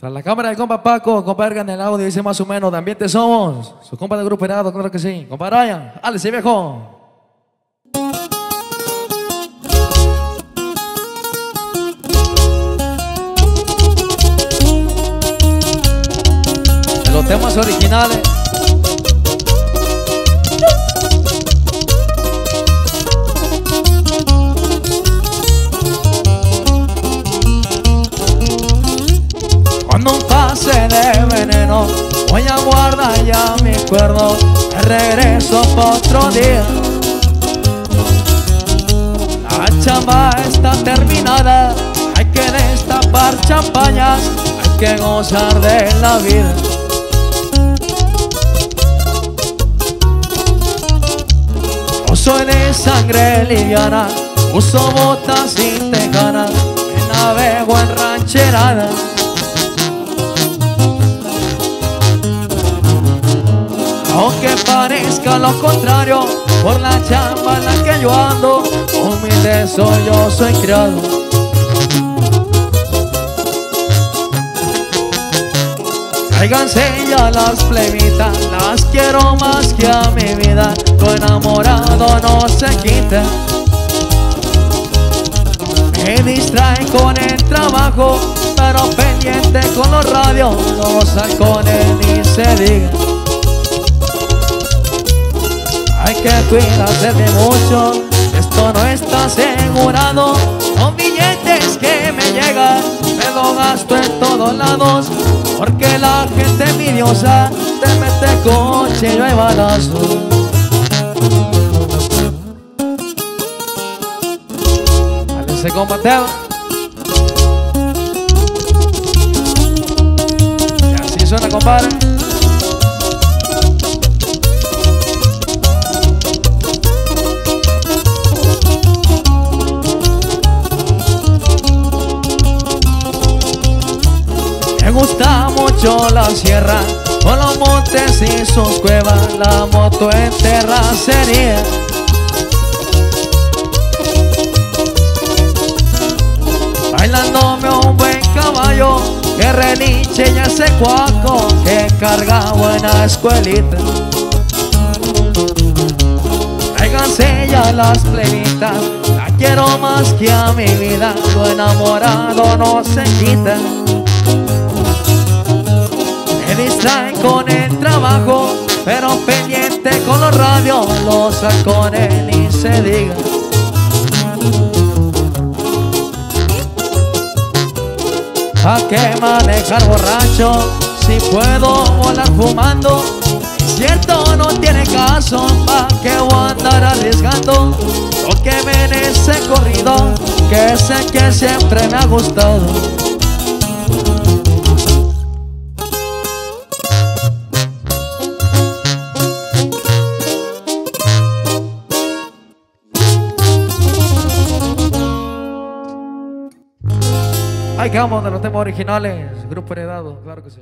Tras la cámara del compa Paco, compa Ergan en el audio, dice más o menos, de ambiente somos, su compa del Grupo Heredado, claro que sí. Compa Ryan, dale, sí, viejo. De los temas originales. Cuando un pase de veneno voy a guardar ya mi cuerdo, regreso por otro día. La chamba está terminada, hay que destapar champañas, hay que gozar de la vida. Yo soy de sangre liviana, uso botas y tecanas, me navego en rancheradas. Aunque parezca lo contrario, por la chamba en la que yo ando, humilde soy, yo soy criado. Cáiganse ya las plebitas, las quiero más que a mi vida, tu enamorado no se quita. Me distraen con el trabajo, pero pendiente con los radios, no sacones ni se diga. Hay que cuidarse de mucho, esto no está asegurado. Con billetes que me llegan, me lo gasto en todos lados, porque la gente envidiosa te mete con chillo y balazo. Dale ese combateo. Y así suena, compadre. Me gusta mucho la sierra, con los montes y sus cuevas, la moto en terracería. Bailándome un buen caballo, que relinche y ese cuaco, que carga buena escuelita. Tráiganse ya las plebitas, la quiero más que a mi vida, tu enamorado no se quita. Distraen con el trabajo, pero pendiente con los radios, los sacones ni se diga. ¿Pa' qué manejar borracho si puedo volar fumando? Cierto, no tiene caso, ¿pa' qué voy a andar arriesgando? Lo que ven ese corrido, que es el que siempre me ha gustado. Ahí quedamos de los temas originales, Grupo Heredado, claro que sí.